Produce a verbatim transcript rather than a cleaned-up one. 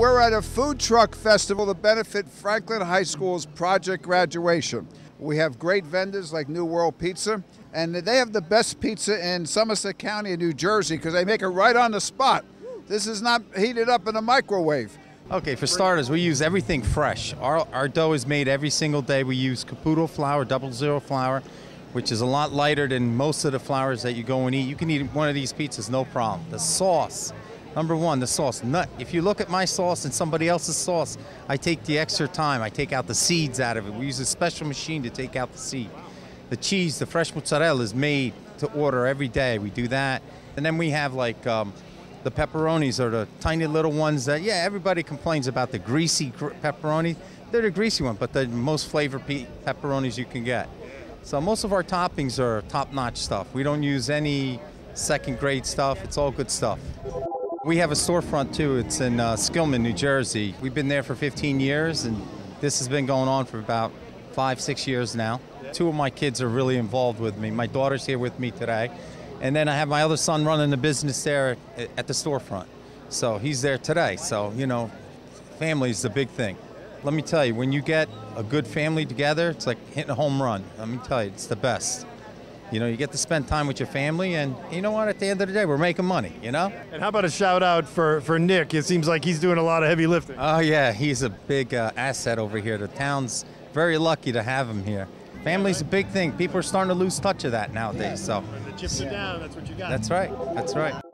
We're at a food truck festival to benefit Franklin High School's Project Graduation. We have great vendors like New World Pizza, and they have the best pizza in Somerset County, New Jersey, because they make it right on the spot. This is not heated up in a microwave. Okay, for starters, we use everything fresh. Our, our dough is made every single day. We use Caputo flour, double zero flour, which is a lot lighter than most of the flours that you go and eat. You can eat one of these pizzas, no problem. The sauce, number one, the sauce, nut. If you look at my sauce and somebody else's sauce, I take the extra time. I take out the seeds out of it. We use a special machine to take out the seed. The cheese, the fresh mozzarella is made to order every day. We do that. And then we have like, um, the pepperonis are the tiny little ones that, yeah, everybody complains about the greasy gr pepperoni. They're the greasy one, but the most flavored pe pepperonis you can get. So most of our toppings are top-notch stuff. We don't use any second-grade stuff. It's all good stuff. We have a storefront, too. It's in uh, Skillman, New Jersey. We've been there for fifteen years, and this has been going on for about five, six years now. Two of my kids are really involved with me. My daughter's here with me today. And then I have my other son running the business there at the storefront. So he's there today. So, you know, family is the big thing. Let me tell you, when you get a good family together, it's like hitting a home run. Let me tell you, it's the best. You know, you get to spend time with your family, and you know what, at the end of the day, we're making money, you know? And how about a shout out for, for Nick? It seems like he's doing a lot of heavy lifting. Oh yeah, he's a big uh, asset over here. The town's very lucky to have him here. Family's a big thing. People are starting to lose touch of that nowadays. So when the chips are down, that's what you got. That's right. That's right.